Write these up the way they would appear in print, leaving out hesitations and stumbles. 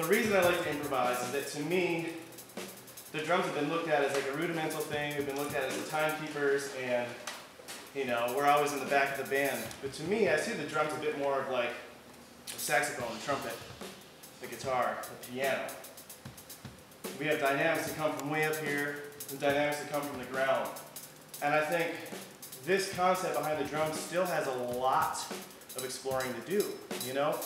So the reason I like to improvise is that, to me, the drums have been looked at as like a rudimental thing. We've been looked at as the timekeepers, and you know, we're always in the back of the band. But to me, I see the drums a bit more of like the saxophone, the trumpet, the guitar, the piano. We have dynamics that come from way up here, and dynamics that come from the ground. And I think this concept behind the drums still has a lot of exploring to do, you know?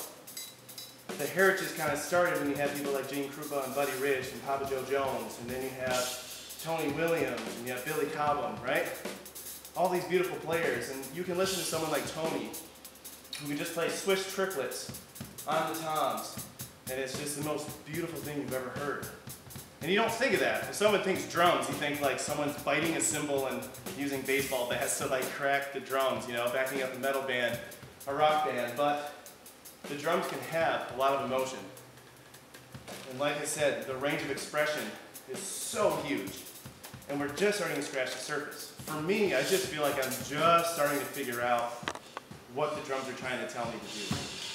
The heritage kind of started when you had people like Gene Krupa and Buddy Rich and Papa Joe Jones, and then you have Tony Williams, and you have Billy Cobham, right? All these beautiful players, and you can listen to someone like Tony, who can just play swish triplets on the toms, and it's just the most beautiful thing you've ever heard. And you don't think of that. When someone thinks drums, you think like someone's biting a cymbal and using baseball bats to like crack the drums, you know, backing up a metal band, a rock band. But the drums can have a lot of emotion. And like I said, the range of expression is so huge. And we're just starting to scratch the surface. For me, I just feel like I'm just starting to figure out what the drums are trying to tell me to do.